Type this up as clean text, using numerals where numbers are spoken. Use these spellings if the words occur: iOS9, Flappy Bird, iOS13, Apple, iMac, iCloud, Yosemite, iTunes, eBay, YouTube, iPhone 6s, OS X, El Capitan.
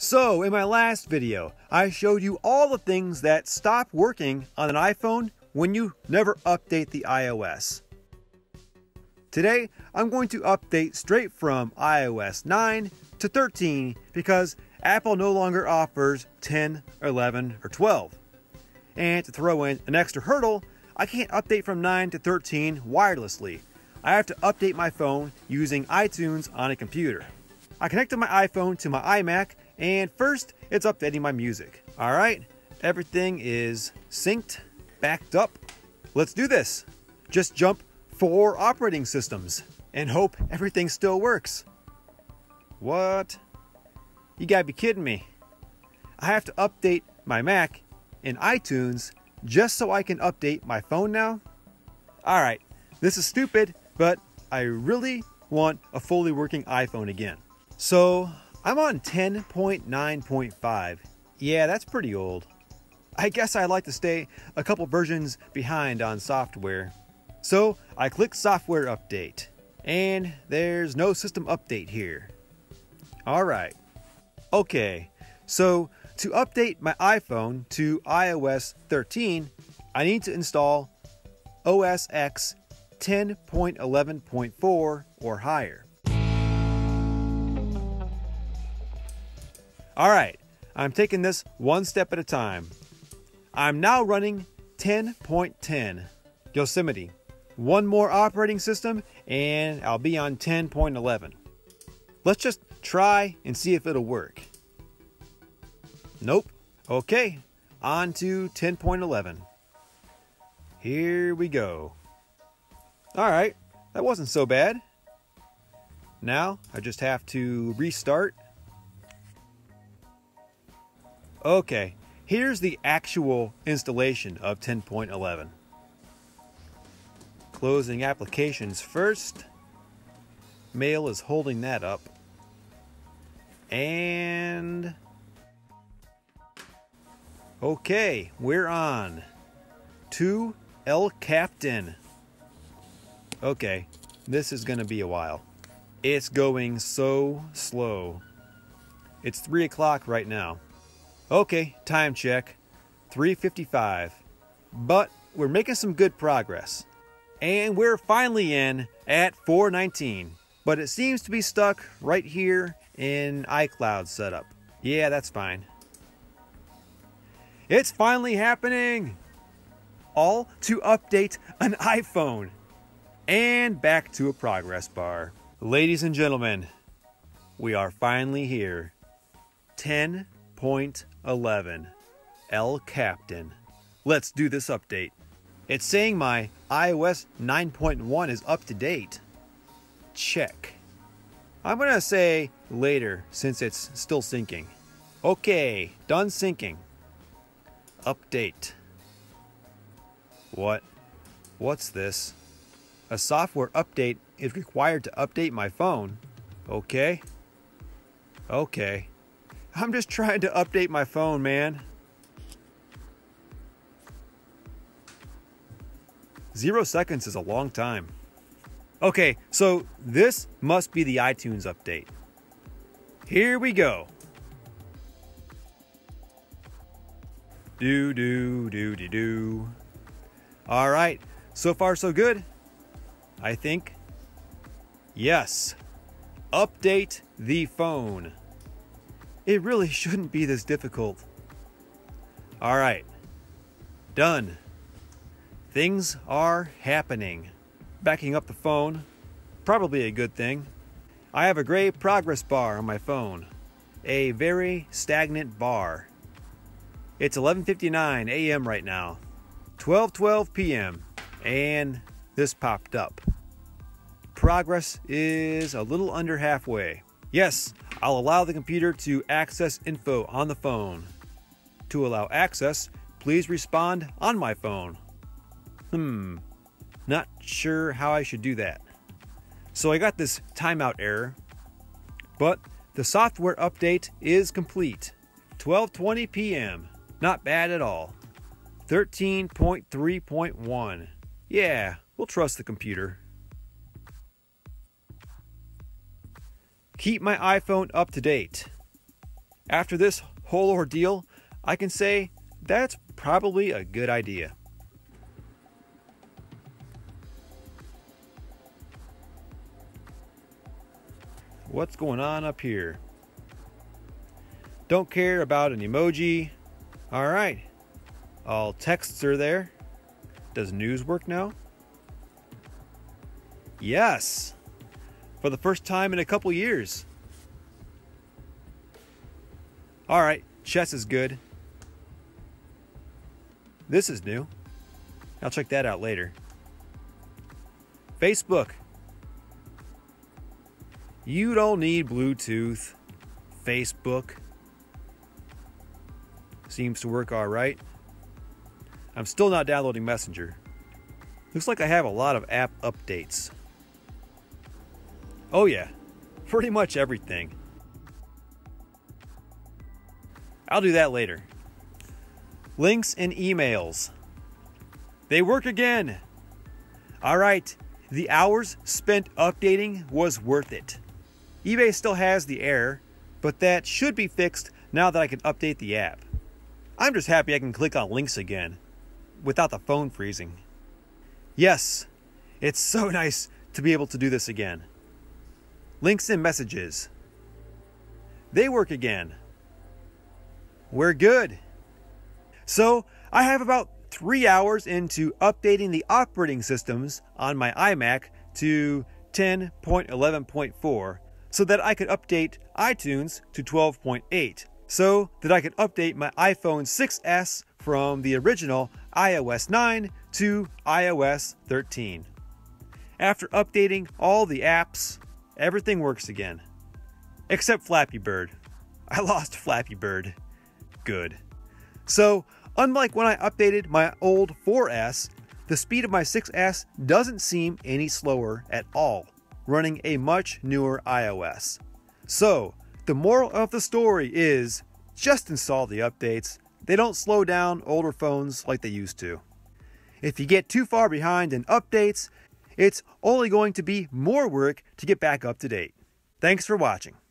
So, in my last video, I showed you all the things that stop working on an iPhone when you never update the iOS. Today, I'm going to update straight from iOS 9 to 13 because Apple no longer offers 10, 11, or 12. And to throw in an extra hurdle, I can't update from 9 to 13 wirelessly. I have to update my phone using iTunes on a computer. I connected my iPhone to my iMac, and first, it's updating my music. All right, everything is synced, backed up. Let's do this. Just jump 4 operating systems and hope everything still works. What? You gotta be kidding me. I have to update my Mac and iTunes just so I can update my phone now? All right, this is stupid, but I really want a fully working iPhone again. So, I'm on 10.9.5. Yeah, that's pretty old. I guess I like to stay a couple versions behind on software. So I click software update, and there's no system update here. All right. Okay, so to update my iPhone to iOS 13, I need to install OS X 10.11.4 or higher. All right, I'm taking this one step at a time. I'm now running 10.10 Yosemite. One more operating system and I'll be on 10.11. Let's just try and see if it'll work. Nope. Okay, on to 10.11. Here we go. All right, that wasn't so bad. Now I just have to restart. Okay, here's the actual installation of 10.11. Closing applications first. Mail is holding that up. And okay, we're on to El Capitan. Okay, this is gonna be a while. It's going so slow. It's 3 o'clock right now. Okay, time check, 3:55. But we're making some good progress. And we're finally in at 4:19. But it seems to be stuck right here in iCloud setup. Yeah, that's fine. It's finally happening! All to update an iPhone. And back to a progress bar. Ladies and gentlemen, we are finally here. 10.11, El Capitan. Let's do this update. It's saying my iOS 9.1 is up to date. Check. I'm gonna say later since it's still syncing. Okay, done syncing. Update. What? What's this? A software update is required to update my phone. Okay. Okay. I'm just trying to update my phone, man. 0 seconds is a long time. Okay, so this must be the iTunes update. Here we go. Do. All right, so far so good, I think. Yes, update the phone. It really shouldn't be this difficult. All right, done. Things are happening. Backing up the phone, probably a good thing. I have a gray progress bar on my phone, a very stagnant bar. It's 11:59 a.m. right now, 12:12 p.m., and this popped up. Progress is a little under halfway. Yes, I'll allow the computer to access info on the phone. To allow access, please respond on my phone. Not sure how I should do that. So I got this timeout error, but the software update is complete. 12:20 p.m., not bad at all. 13.3.1, yeah, we'll trust the computer. Keep my iPhone up to date. After this whole ordeal, I can say that's probably a good idea. What's going on up here? Don't care about an emoji. All right, all texts are there. Does news work now? Yes, for the first time in a couple years. All right, chess is good. This is new. I'll check that out later. Facebook. You don't need Bluetooth. Facebook seems to work all right. I'm still not downloading Messenger. Looks like I have a lot of app updates. Oh yeah, pretty much everything. I'll do that later. Links and emails. They work again. All right, the hours spent updating was worth it. eBay still has the error, but that should be fixed now that I can update the app. I'm just happy I can click on links again without the phone freezing. Yes, it's so nice to be able to do this again. Links and messages. They work again. We're good. So I have about 3 hours into updating the operating systems on my iMac to 10.11.4 so that I could update iTunes to 12.8, so that I could update my iPhone 6s from the original iOS 9 to iOS 13. After updating all the apps, everything works again. Except Flappy Bird. I lost Flappy Bird. Good. So, unlike when I updated my old 4S, the speed of my 6S doesn't seem any slower at all, running a much newer iOS. So, the moral of the story is just install the updates. They don't slow down older phones like they used to. If you get too far behind in updates, it's only going to be more work to get back up to date. Thanks for watching.